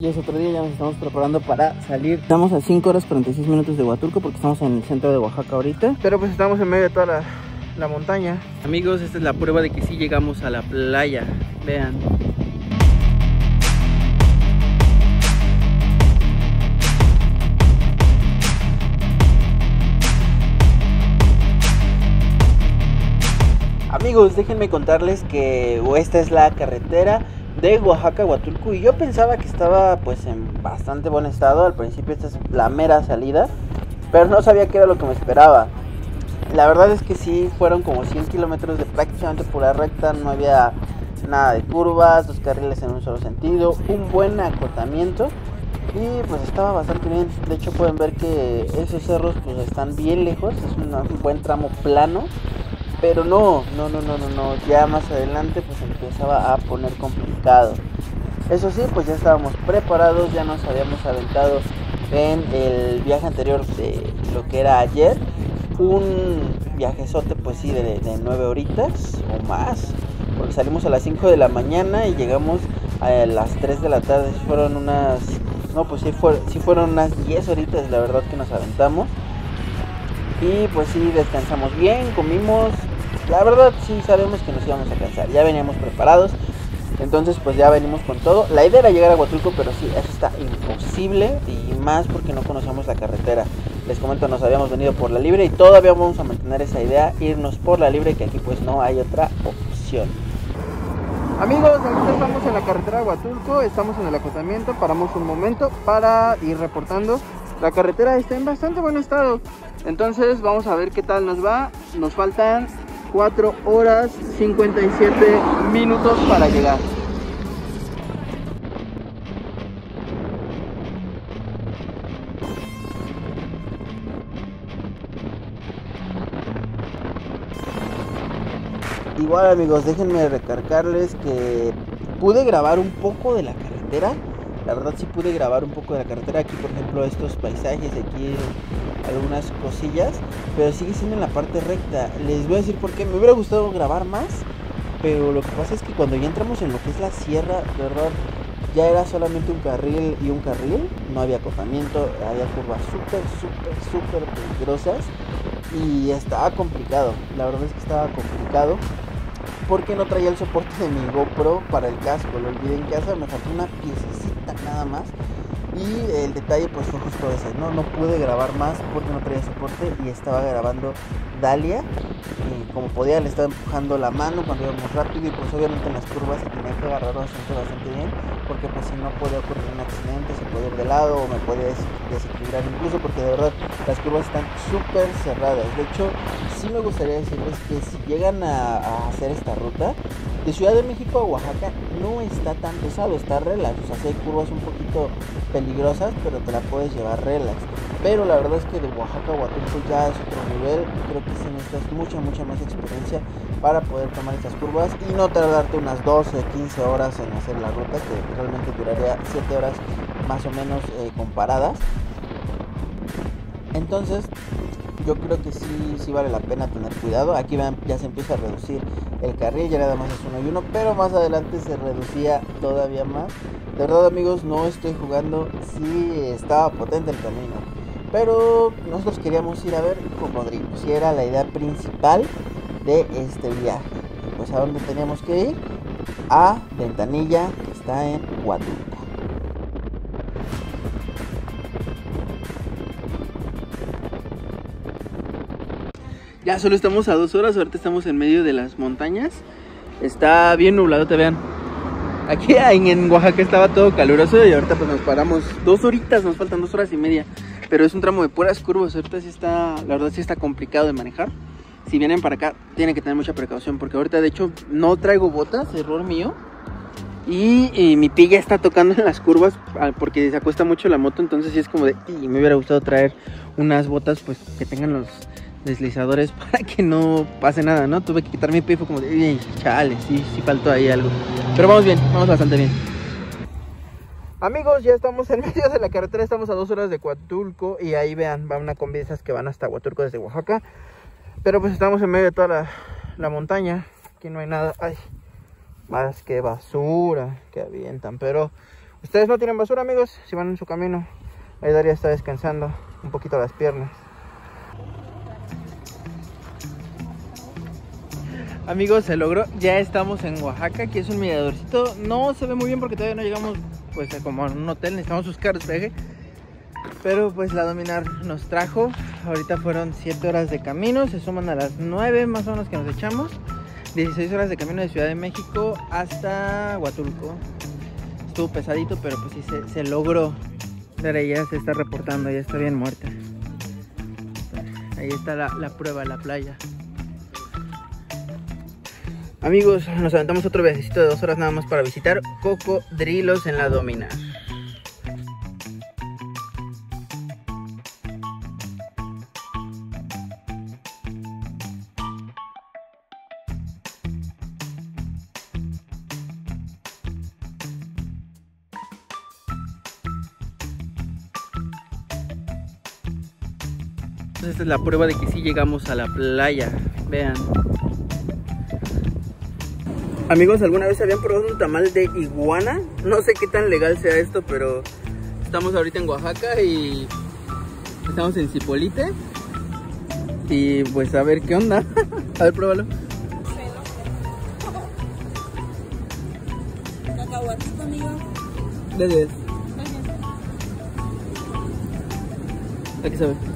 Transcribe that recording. Y es otro día, ya nos estamos preparando para salir. Estamos a 5 horas 46 minutos de Huatulco porque estamos en el centro de Oaxaca ahorita. Pero pues estamos en medio de toda la montaña. Amigos, esta es la prueba de que sí llegamos a la playa. Vean. Amigos, déjenme contarles que esta es la carretera de Oaxaca a Huatulco y yo pensaba que estaba pues en bastante buen estado. Al principio esta es la mera salida, pero no sabía qué era lo que me esperaba. La verdad es que sí, fueron como 100 kilómetros de prácticamente pura recta, no había nada de curvas, dos carriles en un solo sentido, un buen acotamiento y pues estaba bastante bien. De hecho pueden ver que esos cerros pues están bien lejos, es un buen tramo plano. Pero no, ya más adelante pues empezaba a poner complicado. Eso sí, pues ya estábamos preparados, ya nos habíamos aventado en el viaje anterior de lo que era ayer. Un viajezote pues sí de 9 horitas o más, porque salimos a las 5 de la mañana y llegamos a las 3 de la tarde. Fueron unas, no pues sí fueron unas 10 horitas la verdad que nos aventamos. Y pues sí, descansamos bien, comimos. La verdad sí sabemos que nos íbamos a cansar, ya veníamos preparados, entonces pues ya venimos con todo. La idea era llegar a Huatulco, pero sí, eso está imposible y más porque no conocemos la carretera. Les comento, nos habíamos venido por la libre y todavía vamos a mantener esa idea, irnos por la libre, que aquí pues no hay otra opción. Amigos, ahorita estamos en la carretera de Huatulco, estamos en el acotamiento, paramos un momento para ir reportando. La carretera está en bastante buen estado, entonces vamos a ver qué tal nos va. Nos faltan 4 horas 57 minutos para llegar. Igual amigos, déjenme recargarles que pude grabar un poco de la carretera. La verdad sí pude grabar un poco de la carretera, aquí por ejemplo estos paisajes, aquí algunas cosillas, pero sigue siendo en la parte recta. Les voy a decir por qué, me hubiera gustado grabar más, pero lo que pasa es que cuando ya entramos en lo que es la sierra, de verdad, ya era solamente un carril y un carril, no había acotamiento, había curvas súper peligrosas y estaba complicado, la verdad es que estaba complicado. Porque no traía el soporte de mi GoPro para el casco, lo olvidé en casa, me faltó una piececita nada más. Y el detalle pues fue justo ese, no pude grabar más porque no traía soporte y estaba grabando Dalia. Y como podía le estaba empujando la mano cuando íbamos rápido y pues obviamente en las curvas se tenía que agarrar bastante bien. Porque pues si no podía ocurrir un accidente, se podía ir de lado o me podía desequilibrar incluso, porque de verdad las curvas están súper cerradas. De hecho, sí me gustaría decirles que si llegan a hacer esta ruta, de Ciudad de México a Oaxaca no está tan pesado, está relax, o sea, sí hay curvas un poquito peligrosas, pero te la puedes llevar relax. Pero la verdad es que de Oaxaca a Huatulco ya es otro nivel, creo que sí necesitas mucha más experiencia para poder tomar estas curvas y no tardarte unas 12, 15 horas en hacer la ruta, que realmente duraría 7 horas más o menos comparadas. Entonces yo creo que sí vale la pena tener cuidado. Aquí vean, ya se empieza a reducir el carril, ya nada más es uno y uno, pero más adelante se reducía todavía más. De verdad amigos, no estoy jugando, sí estaba potente el camino, pero nosotros queríamos ir a ver cocodrilos y era la idea principal de este viaje. Pues a dónde teníamos que ir, a Ventanilla, que está en Huatulco. Ya solo estamos a 2 horas, ahorita estamos en medio de las montañas. Está bien nublado, te vean. Aquí en Oaxaca estaba todo caluroso y ahorita pues nos paramos 2 horitas, nos faltan 2 horas y media. Pero es un tramo de puras curvas, ahorita sí está, la verdad sí está complicado de manejar. Si vienen para acá tienen que tener mucha precaución, porque ahorita de hecho no traigo botas, error mío. Y mi pie ya está tocando en las curvas porque se acuesta mucho la moto, entonces sí es como de... Y me hubiera gustado traer unas botas pues que tengan los... deslizadores para que no pase nada, ¿no? Tuve que quitar mi pie, fue como de chale, sí faltó ahí algo, pero vamos bien, vamos bastante bien. Amigos, ya estamos en medio de la carretera, estamos a 2 horas de Huatulco y ahí vean, va una combi de esas que van hasta Huatulco desde Oaxaca, pero pues estamos en medio de toda la montaña, aquí no hay nada, ay, más que basura que avientan, pero Ustedes no tienen basura, amigos, si van en su camino. Ahí Daria está descansando un poquito las piernas. Amigos, se logró, ya estamos en Oaxaca. Aquí es un miradorcito, no se ve muy bien porque todavía no llegamos pues como a un hotel, necesitamos buscar hospedaje. Pero pues la Dominar nos trajo, ahorita fueron 7 horas de camino, se suman a las 9 más o menos que nos echamos. 16 horas de camino de Ciudad de México hasta Huatulco. Estuvo pesadito, pero pues sí se logró. Pero ella se está reportando, ya está bien muerta. Ahí está la prueba, la playa. Amigos, nos aventamos otro viajecito de 2 horas nada más para visitar cocodrilos en la Dominar. Entonces esta es la prueba de que sí llegamos a la playa, vean. Amigos, ¿alguna vez habían probado un tamal de iguana? No sé qué tan legal sea esto, pero estamos ahorita en Oaxaca y estamos en Zipolite. Y pues a ver qué onda. A ver, pruébalo. Cacahuatito, amigo. De 10. ¿A qué sabe?